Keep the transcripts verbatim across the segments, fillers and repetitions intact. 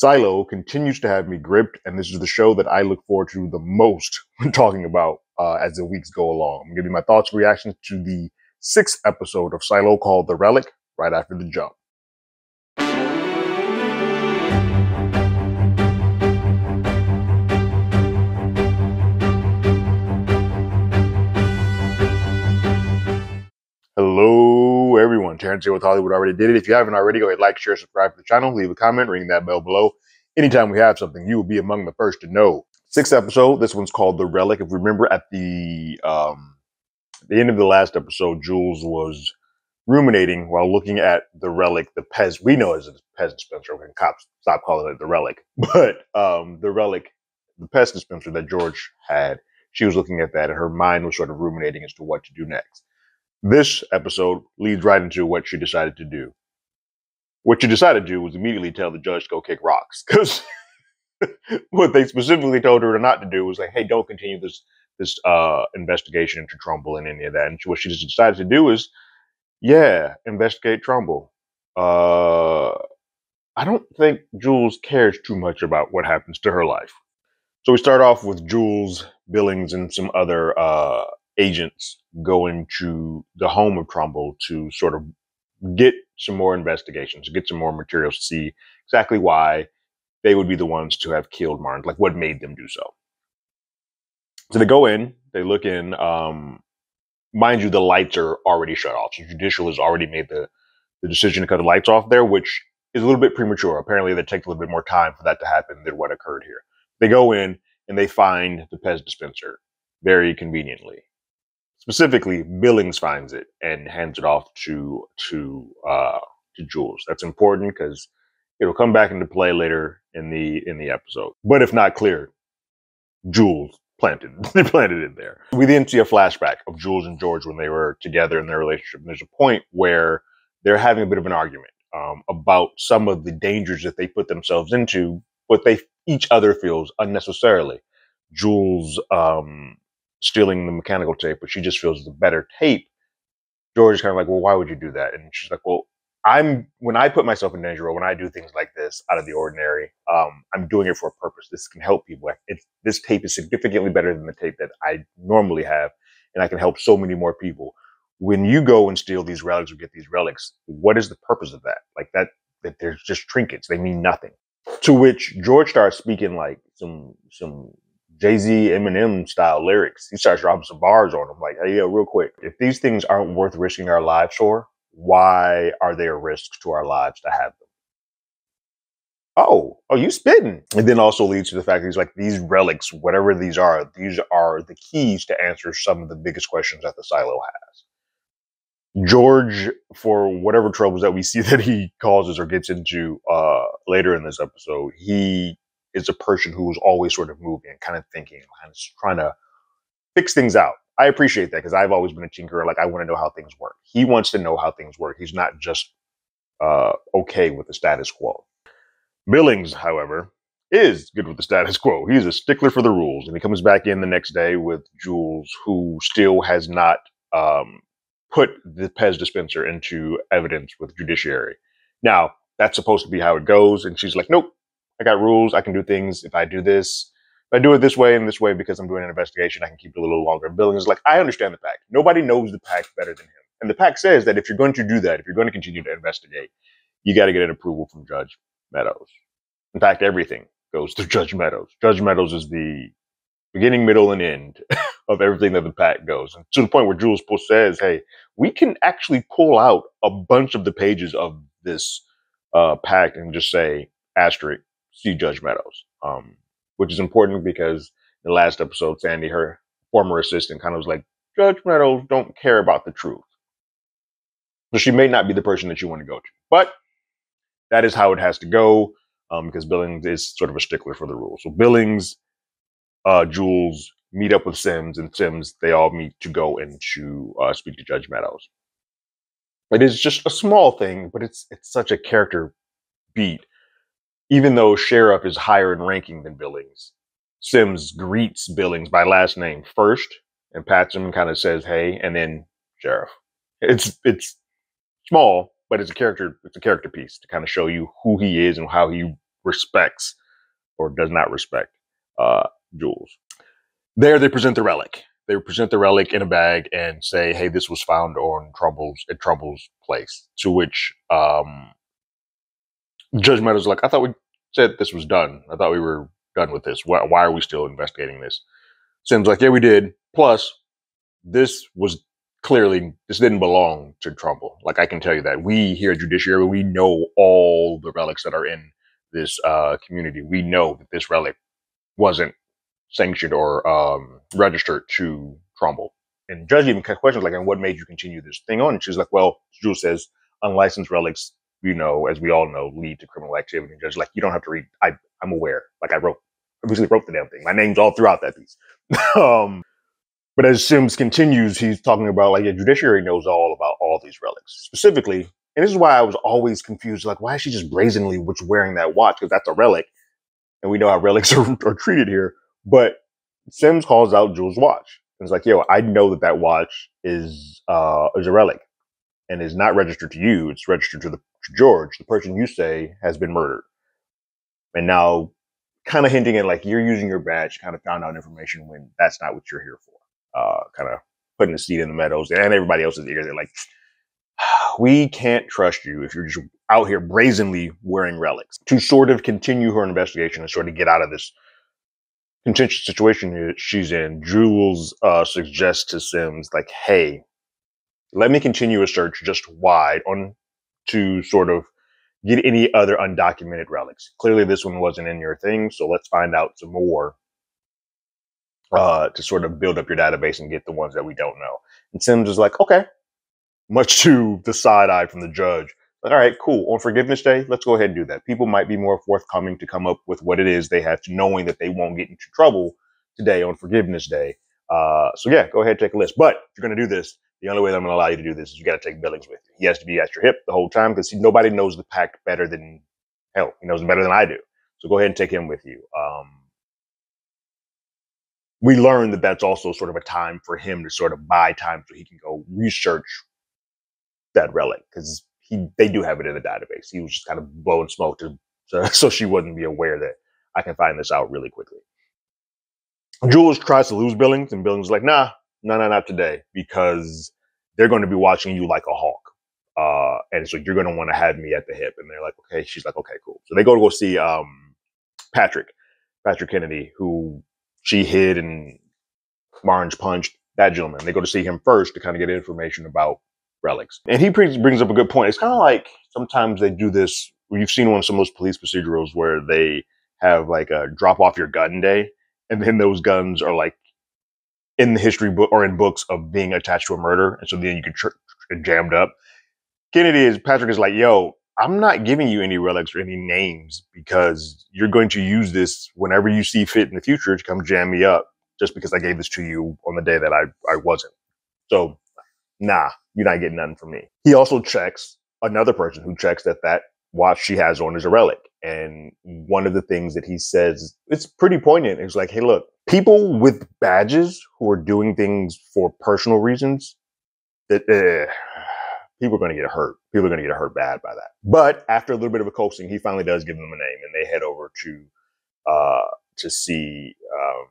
Silo continues to have me gripped, and this is the show that I look forward to the most when talking about uh, as the weeks go along. I'm giving my thoughts and reactions to the sixth episode of Silo called The Relic right after the jump. Hello, everyone. Terrence here with Hollywood Already Did It. If you haven't already, go ahead, like, share, subscribe to the channel, leave a comment, ring that bell below. Anytime we have something, you will be among the first to know. Sixth episode. This one's called The Relic. If you remember, at the um, the end of the last episode, Jules was ruminating while looking at The Relic, the Pez. We know it as Pez dispenser. Okay, cops, stop calling it The Relic. But um, The Relic, the Pez dispenser that George had, she was looking at that, and her mind was sort of ruminating as to what to do next. This episode leads right into what she decided to do. What she decided to do was immediately tell the judge to go kick rocks, because what they specifically told her not to do was like, hey, don't continue this this uh, investigation into Trumbull and any of that. And what she just decided to do is, yeah, investigate Trumbull. Uh, I don't think Jules cares too much about what happens to her life. So we start off with Jules, Billings, and some other uh, agents going to the home of Trumbull to sort of get some more investigations, get some more materials to see exactly why they would be the ones to have killed Marnes, like what made them do so. So they go in, they look in, um, mind you, the lights are already shut off. So Judicial has already made the, the decision to cut the lights off there, which is a little bit premature. Apparently that takes a little bit more time for that to happen than what occurred here. They go in and they find the Pez dispenser very conveniently. Specifically, Billings finds it and hands it off to to uh, to Jules. That's important because it'll come back into play later in the in the episode. But if not clear, Jules planted planted it there. We then see a flashback of Jules and George when they were together in their relationship. And there's a point where they're having a bit of an argument um, about some of the dangers that they put themselves into, what they each other feels unnecessarily. Jules. Um, stealing the mechanical tape, but she just feels the better tape. George is kind of like, well, why would you do that? And she's like, well, I'm when I put myself in danger or when I do things like this out of the ordinary, um, I'm doing it for a purpose. This can help people. It's, this tape is significantly better than the tape that I normally have, and I can help so many more people. When you go and steal these relics or get these relics, what is the purpose of that? Like that, that they're just trinkets. They mean nothing. To which George starts speaking like some some. Jay-Z, Eminem style lyrics. He starts dropping some bars on them. Like, hey, yeah, real quick. If these things aren't worth risking our lives for, why are there risks to our lives to have them? Oh, oh, you spitting. And then also leads to the fact that he's like, these relics, whatever these are, these are the keys to answer some of the biggest questions that the Silo has. George, for whatever troubles that we see that he causes or gets into uh, later in this episode, he is a person who is always sort of moving and kind of thinking and trying to fix things out. I appreciate that because I've always been a tinkerer. Like, I want to know how things work. He wants to know how things work. He's not just uh, okay with the status quo. Billings, however, is good with the status quo. He's a stickler for the rules. And he comes back in the next day with Jules, who still has not um, put the Pez dispenser into evidence with Judiciary. Now, that's supposed to be how it goes. And she's like, nope. I got rules. I can do things. If I do this, if I do it this way and this way because I'm doing an investigation, I can keep it a little longer. And Billings is like, I understand the pact. Nobody knows the pact better than him. And the pact says that if you're going to do that, if you're going to continue to investigate, you got to get an approval from Judge Meadows. In fact, everything goes through Judge Meadows. Judge Meadows is the beginning, middle, and end of everything that the pact goes. And to the point where Jules says, hey, we can actually pull out a bunch of the pages of this uh, pact and just say, asterisk, see Judge Meadows, um, which is important because in the last episode, Sandy, her former assistant, kind of was like, Judge Meadows don't care about the truth. So she may not be the person that you want to go to, but that is how it has to go um, because Billings is sort of a stickler for the rules. So Billings, uh, Jules meet up with Sims, and Sims, they all meet to go and to uh, speak to Judge Meadows. It is just a small thing, but it's it's such a character beat. Even though Sheriff is higher in ranking than Billings, Sims greets Billings by last name first and pats him and kind of says, hey, and then Sheriff. It's it's small, but it's a character, it's a character piece to kind of show you who he is and how he respects or does not respect uh, Jules. There they present the relic. They present the relic in a bag and say, hey, this was found on Trumbull's, at Trumbull's place. To which um, Judge Meadows is like, I thought we said this was done. I thought we were done with this. Why, why are we still investigating this? Sims like, yeah, we did. Plus, this was clearly, this didn't belong to Trumbull. Like, I can tell you that. We here at Judiciary, we know all the relics that are in this uh, community. We know that this relic wasn't sanctioned or um, registered to Trumbull. And Judge even cut questions like, and what made you continue this thing on? And she's like, well, Jules says, unlicensed relics, you know, as we all know, lead to criminal activity. And Judge's like, you don't have to read. I, I'm aware. Like, I wrote, I recently wrote the damn thing. My name's all throughout that piece. um, but as Sims continues, he's talking about, like, the Judiciary knows all about all these relics. Specifically, and this is why I was always confused, like, why is she just brazenly which wearing that watch? Because that's a relic. And we know how relics are, are treated here. But Sims calls out Jules' watch. And it's like, yo, I know that that watch is uh, is a relic and is not registered to you. It's registered to, the, to George, the person you say has been murdered. And now kind of hinting at, like, you're using your badge to kind of found out information when that's not what you're here for. Uh, kind of putting the seed in the meadows and everybody else's ears. They're like, we can't trust you if you're just out here brazenly wearing relics. To sort of continue her investigation and sort of get out of this contentious situation she's in, Jules uh, suggests to Sims, like, hey, let me continue a search just wide on to sort of get any other undocumented relics. Clearly this one wasn't in your thing, so let's find out some more uh, to sort of build up your database and get the ones that we don't know. And Sims is like, okay, much to the side eye from the judge. All right, cool. On Forgiveness Day, let's go ahead and do that. People might be more forthcoming to come up with what it is they have to, knowing that they won't get into trouble today on Forgiveness Day. Uh, so yeah, go ahead and take a list. But if you're going to do this, the only way that I'm going to allow you to do this is you got to take Billings with you. He has to be at your hip the whole time because nobody knows the pact better than, hell, he knows it better than I do. So go ahead and take him with you. Um, we learned that that's also sort of a time for him to sort of buy time so he can go research that relic because He, they do have it in the database. He was just kind of blowing smoke to, so, so she wouldn't be aware that I can find this out really quickly. Jules tries to lose Billings, and Billings is like, nah, no, no, not today, because they're going to be watching you like a hawk. Uh, and so you're going to want to have me at the hip. And they're like, okay. She's like, okay, cool. So they go to go see um, Patrick, Patrick Kennedy, who she hid and Marnes punched, that gentleman. They go to see him first to kind of get information about relics. And he brings up a good point. It's kind of like sometimes they do this, you've seen on some of those police procedurals where they have like a drop off your gun day. And then those guns are like in the history book or in books of being attached to a murder. And so then you get tr- tr- jammed up. Kennedy is, Patrick is like, yo, I'm not giving you any relics or any names because you're going to use this whenever you see fit in the future to come jam me up just because I gave this to you on the day that I, I wasn't. So nah, you're not getting nothing from me. He also checks another person who checks that that watch she has on is a relic. And one of the things that he says, it's pretty poignant. It's like, hey, look, people with badges who are doing things for personal reasons, that uh, people are going to get hurt. People are going to get hurt bad by that. But after a little bit of a coaxing, he finally does give them a name, and they head over to uh, to see um,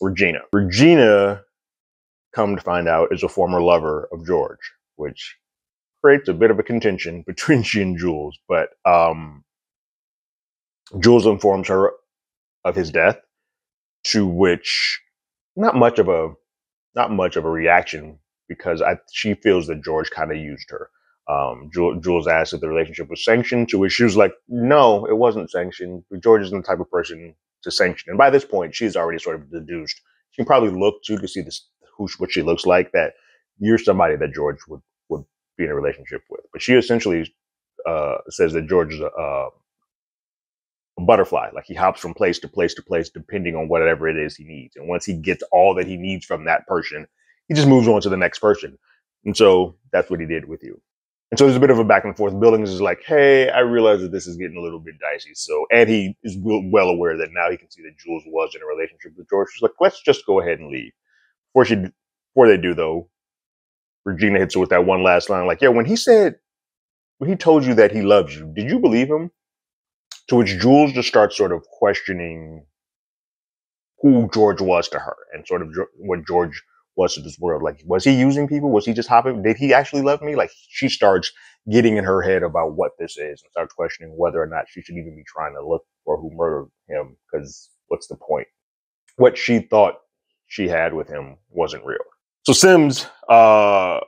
Regina. Regina, come to find out, is a former lover of George, which creates a bit of a contention between she and Jules. But um, Jules informs her of his death, to which not much of a not much of a reaction because I, she feels that George kind of used her. Um, Jules, Jules asked if the relationship was sanctioned, to which she was like, "No, it wasn't sanctioned. George isn't the type of person to sanction." And by this point, she's already sort of deduced. She can probably look to to see this. Who, what she looks like, that you're somebody that George would, would be in a relationship with. But she essentially uh, says that George is a, uh, a butterfly. Like he hops from place to place to place, depending on whatever it is he needs. And once he gets all that he needs from that person, he just moves on to the next person. And so that's what he did with you. And so there's a bit of a back and forth. Billings is like, hey, I realize that this is getting a little bit dicey. So, and he is well aware that now he can see that Jules was in a relationship with George. She's like, let's just go ahead and leave. Before, she, before they do, though, Regina hits her with that one last line. Like, yeah, when he said, when he told you that he loves you, did you believe him? To which Jules just starts sort of questioning who George was to her and sort of what George was to this world. Like, was he using people? Was he just hopping? Did he actually love me? Like, she starts getting in her head about what this is and starts questioning whether or not she should even be trying to look for who murdered him, because what's the point? What she thought she had with him wasn't real. So Sims uh,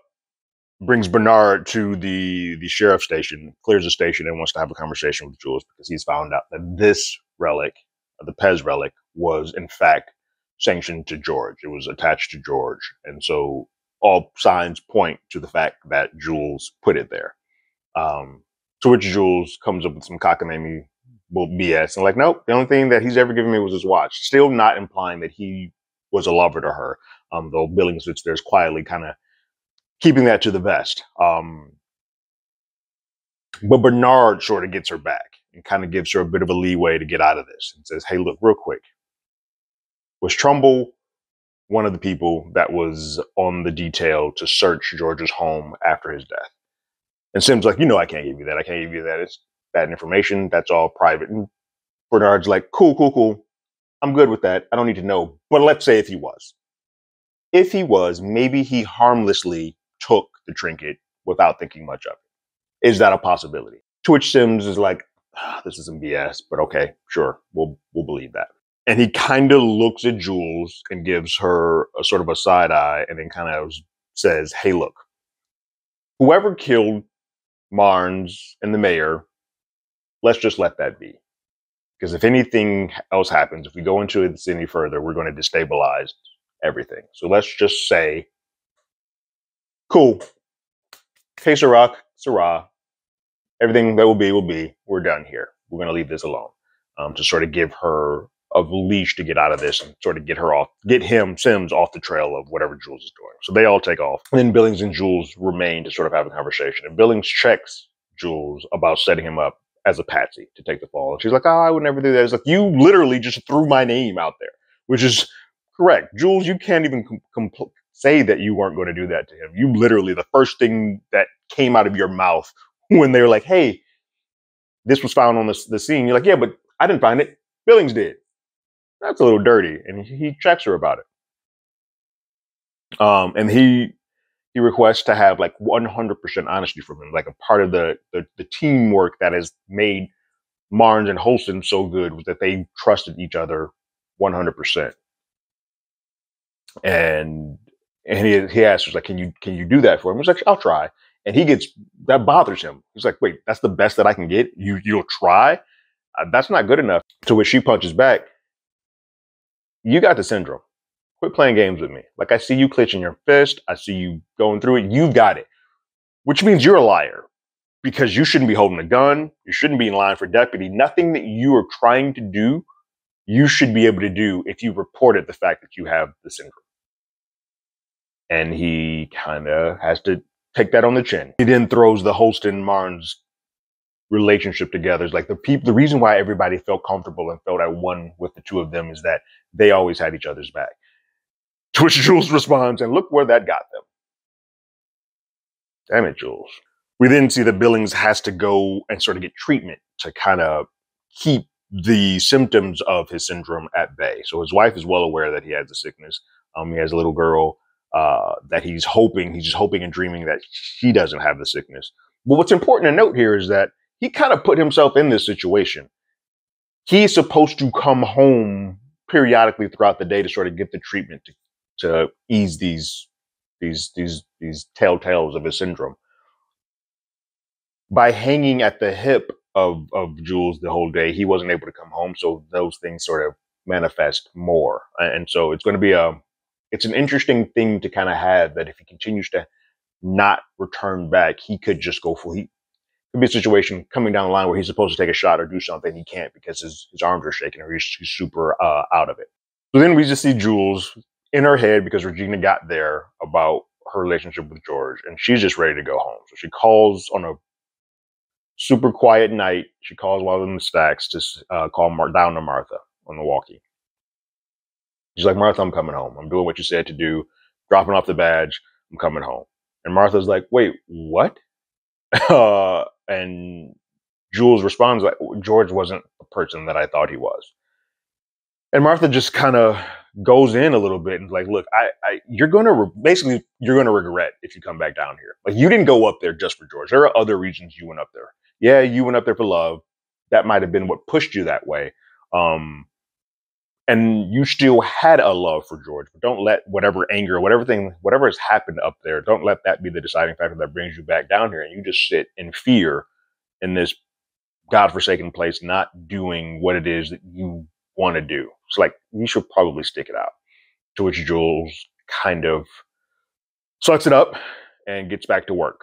brings Bernard to the, the sheriff's station, clears the station, and wants to have a conversation with Jules because he's found out that this relic, the Pez relic, was in fact sanctioned to George. It was attached to George. And so all signs point to the fact that Jules put it there. Um, to which Jules comes up with some cockamamie B S and like, nope, the only thing that he's ever given me was his watch. Still not implying that he was a lover to her. Um, though Billings sits there quietly kind of keeping that to the vest. Um, but Bernard sort of gets her back and kind of gives her a bit of a leeway to get out of this and says, hey, look, real quick. Was Trumbull one of the people that was on the detail to search George's home after his death? And Sims like, you know, I can't give you that. I can't give you that. It's bad information. That's all private. And Bernard's like, cool, cool, cool. I'm good with that. I don't need to know. But let's say if he was. If he was, maybe he harmlessly took the trinket without thinking much of it. Is that a possibility? To which Sims is like, ah, this is some B S, but okay, sure. We'll, we'll believe that. And he kind of looks at Jules and gives her a sort of a side eye and then kind of says, hey, look, whoever killed Marnes and the mayor, let's just let that be. Because if anything else happens, if we go into this any further, we're going to destabilize everything. So let's just say, cool. Okay, Sarah, Sarah, everything that will be, will be. We're done here. We're going to leave this alone, um, to sort of give her of leash to get out of this and sort of get her off, get him, Sims, off the trail of whatever Jules is doing. So they all take off. And then Billings and Jules remain to sort of have a conversation. And Billings checks Jules about setting him up as a patsy to take the fall. And she's like, oh, I would never do that. It's like, you literally just threw my name out there, which is correct. Jules, you can't even compl- say that you weren't going to do that to him. You literally, the first thing that came out of your mouth when they were like, hey, this was found on the, the scene. You're like, yeah, but I didn't find it. Billings did. That's a little dirty. And he checks her about it. Um, and he he requests to have like one hundred percent honesty from him. Like, a part of the, the, the teamwork that has made Marnes and Holston so good was that they trusted each other one hundred percent. And and he, he asks, like, can you can you do that for him? He's like, I'll try. And he gets, that bothers him. He's like, wait, that's the best that I can get? You, you'll try? Uh, that's not good enough. To which she punches back. You got the syndrome. Quit playing games with me. Like, I see you clenching your fist. I see you going through it. You've got it. Which means you're a liar, because you shouldn't be holding a gun. You shouldn't be in line for deputy. Nothing that you are trying to do, you should be able to do if you reported the fact that you have the syndrome. And he kind of has to take that on the chin. He then throws the Holston-Marnes relationship together. It's like, the people, the reason why everybody felt comfortable and felt at one with the two of them is that they always had each other's back. To which Jules responds, and look where that got them. Damn it, Jules. We then see that Billings has to go and sort of get treatment to kind of keep the symptoms of his syndrome at bay. So his wife is well aware that he has the sickness. Um, he has a little girl uh, that he's hoping, he's just hoping and dreaming that she doesn't have the sickness. But what's important to note here is that he kind of put himself in this situation. He's supposed to come home periodically throughout the day to sort of get the treatment to, to ease these, these, these, these telltales of his syndrome. By hanging at the hip of, of Jules the whole day, he wasn't able to come home. So those things sort of manifest more. And so it's going to be a, it's an interesting thing to kind of have, that if he continues to not return back, he could just go for, he, could be a situation coming down the line where he's supposed to take a shot or do something. He can't, because his, his arms are shaking, or he's, he's super uh, out of it. So then we just see Jules in her head, because Regina got there about her relationship with George, and she's just ready to go home. So she calls on a super quiet night. She calls while in the stacks to uh, call Mar- down to Martha on the walkie. She's like, Martha, I'm coming home. I'm doing what you said to do. Dropping off the badge. I'm coming home. And Martha's like, wait, what? Uh, and Jules responds like, George wasn't the person that I thought he was. And Martha just kind of goes in a little bit and like, look, I, I you're going to re- basically you're going to regret if you come back down here. Like, you didn't go up there just for George. There are other reasons you went up there. Yeah, you went up there for love. That might have been what pushed you that way. Um, and you still had a love for George, but don't let whatever anger, whatever thing, whatever has happened up there, don't let that be the deciding factor that brings you back down here. And you just sit in fear in this godforsaken place, not doing what it is that you want to do. It's like, you should probably stick it out. To which Jules kind of sucks it up and gets back to work.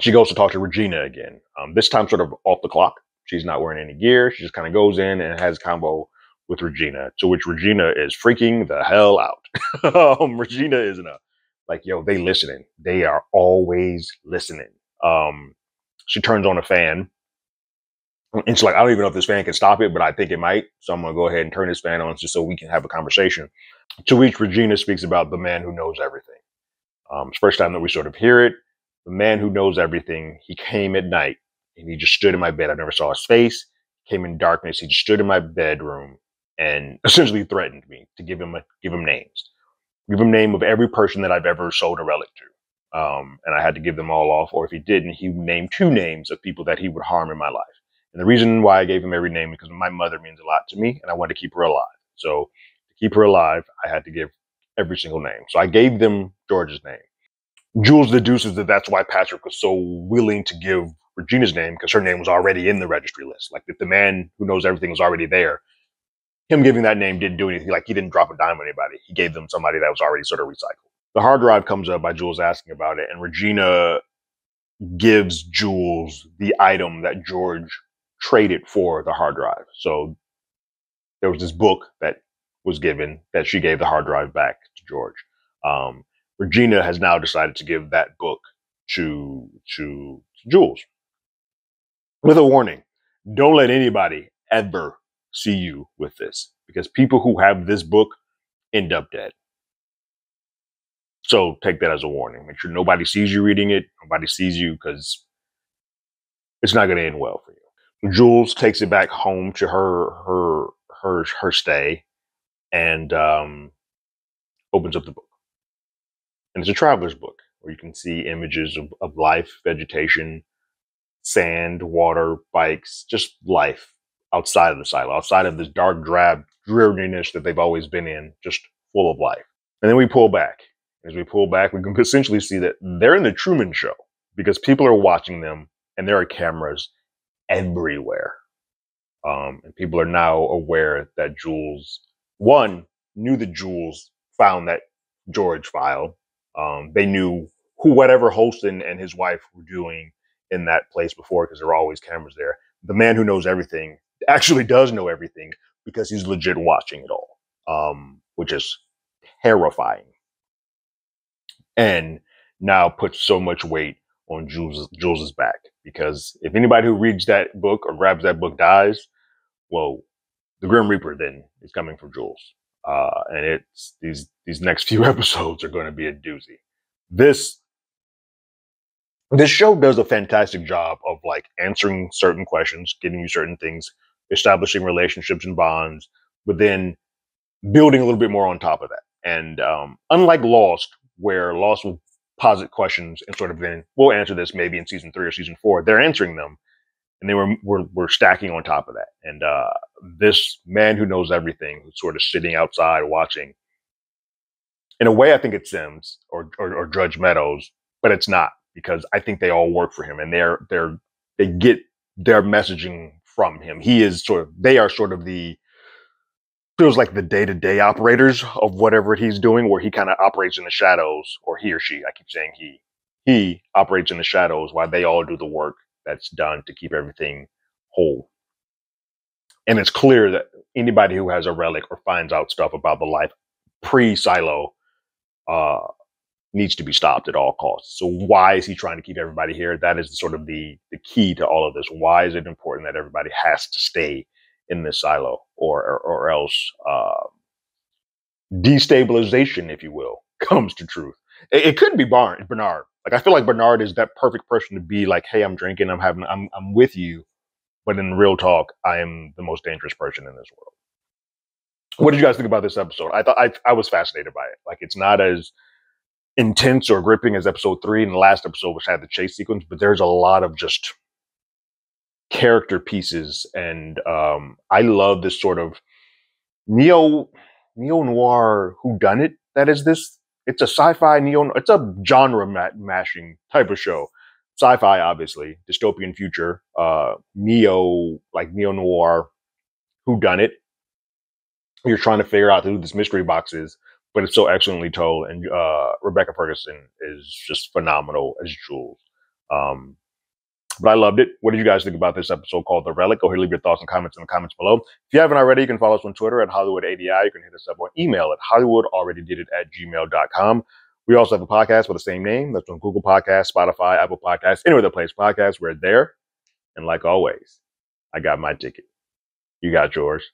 She goes to talk to Regina again, um, this time sort of off the clock. She's not wearing any gear. She just kind of goes in and has a combo with Regina, to which Regina is freaking the hell out. um, Regina is in a, like, yo, they listening. They are always listening. Um, she turns on a fan. And she's like, I don't even know if this fan can stop it, but I think it might. So I'm going to go ahead and turn this fan on just so we can have a conversation. To which Regina speaks about the man who knows everything. Um, it's the first time that we sort of hear it. The man who knows everything, he came at night and he just stood in my bed. I never saw his face. Came in darkness. He just stood in my bedroom and essentially threatened me to give him a, give him names. Give him name of every person that I've ever sold a relic to. Um, and I had to give them all off. Or if he didn't, he would name two names of people that he would harm in my life. And the reason why I gave him every name, because my mother means a lot to me and I wanted to keep her alive. So to keep her alive, I had to give every single name. So I gave them George's name. Jules deduces that that's why Patrick was so willing to give Regina's name, because her name was already in the registry list. Like, if the man who knows everything was already there, him giving that name didn't do anything. Like, he didn't drop a dime on anybody. He gave them somebody that was already sort of recycled. The hard drive comes up by Jules asking about it, and Regina gives Jules the item that George traded for the hard drive. So there was this book that was given that she gave the hard drive back to George. Um, Regina has now decided to give that book to, to to Jules with a warning. Don't let anybody ever see you with this, because people who have this book end up dead. So take that as a warning. Make sure nobody sees you reading it. Nobody sees you, because it's not going to end well for you. Jules takes it back home to her, her, her, her stay and um, opens up the book. And it's a traveler's book where you can see images of, of life, vegetation, sand, water, bikes, just life outside of the silo, outside of this dark, drab dreariness that they've always been in, just full of life. And then we pull back. As we pull back, we can essentially see that they're in the Truman Show, because people are watching them and there are cameras everywhere. Um, and people are now aware that Jules, one, knew that Jules found that George file. Um, they knew who, whatever Holston and his wife were doing in that place before, because there were always cameras there. The man who knows everything actually does know everything, because he's legit watching it all, um, which is terrifying. And now puts so much weight on Jules, Jules's back, because if anybody who reads that book or grabs that book dies, well, the Grim Reaper then is coming from Jules. Uh, and it's these these next few episodes are going to be a doozy. This this show does a fantastic job of like answering certain questions, giving you certain things, establishing relationships and bonds, but then building a little bit more on top of that. And um, unlike Lost, where Lost will posit questions and sort of then we'll answer this maybe in season three or season four, they're answering them, and they were were, were stacking on top of that. And uh, this man who knows everything, who's sort of sitting outside watching, in a way, I think it's Sims or, or or Judge Meadows, but it's not, because I think they all work for him, and they're they're they get their messaging from him. He is sort of they are sort of the feels like the day to day operators of whatever he's doing, where he kind of operates in the shadows, or he or she. I keep saying he he operates in the shadows while they all do the work that's done to keep everything whole. And it's clear that anybody who has a relic or finds out stuff about the life pre-silo uh, needs to be stopped at all costs. So why is he trying to keep everybody here? That is sort of the, the key to all of this. Why is it important that everybody has to stay in this silo, or, or, or else uh, destabilization, if you will, comes to truth? It, it could be Barn, Bernard. Like, I feel like Bernard is that perfect person to be like, hey, I'm drinking, I'm having, I'm, I'm with you. But in real talk, I am the most dangerous person in this world. What did you guys think about this episode? I thought I, I was fascinated by it. Like, it's not as intense or gripping as episode three and the last episode, which had the chase sequence, but there's a lot of just character pieces. And um, I love this sort of neo, neo-noir whodunit that is this. It's a sci-fi neo, it's a genre mat- mashing type of show. Sci-fi, obviously, dystopian future, uh, neo, like neo-noir whodunit. You're trying to figure out who this mystery box is, but it's so excellently told. And uh, Rebecca Ferguson is just phenomenal as Jules. Um, but I loved it. What did you guys think about this episode called The Relic? Go ahead, leave your thoughts and comments in the comments below. If you haven't already, you can follow us on Twitter at Hollywood A D I. You can hit us up on email at Hollywood Already Did It at gmail dot com. We also have a podcast with the same name. That's on Google Podcasts, Spotify, Apple Podcasts, anywhere that plays podcasts. We're there. And like always, I got my ticket. You got yours.